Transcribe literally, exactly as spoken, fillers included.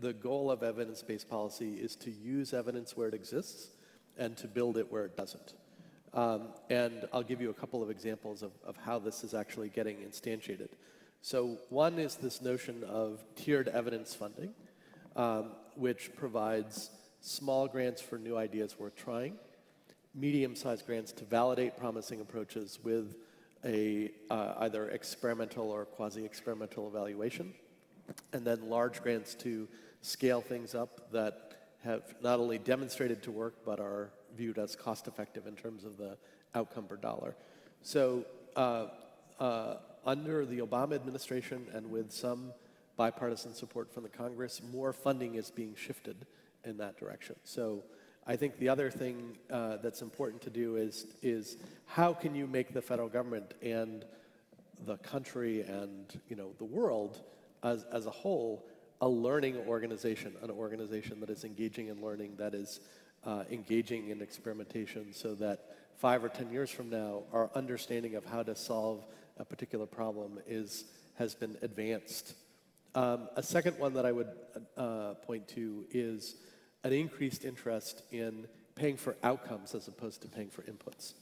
the goal of evidence-based policy is to use evidence where it exists and to build it where it doesn't. Um, and I'll give you a couple of examples of, of how this is actually getting instantiated. So one is this notion of tiered evidence funding, um, which provides small grants for new ideas worth trying, medium-sized grants to validate promising approaches with a uh, either experimental or quasi-experimental evaluation, and then large grants to scale things up that have not only demonstrated to work but are viewed as cost-effective in terms of the outcome per dollar. So uh, uh, under the Obama administration and with some bipartisan support from the Congress, more funding is being shifted in that direction. So I think the other thing uh, that's important to do is, is how can you make the federal government and the country and you know the world as, as a whole a learning organization, an organization that is engaging in learning, that is uh, engaging in experimentation, so that five or ten years from now our understanding of how to solve a particular problem is, has been advanced. Um, a second one that I would uh, point to is an increased interest in paying for outcomes as opposed to paying for inputs.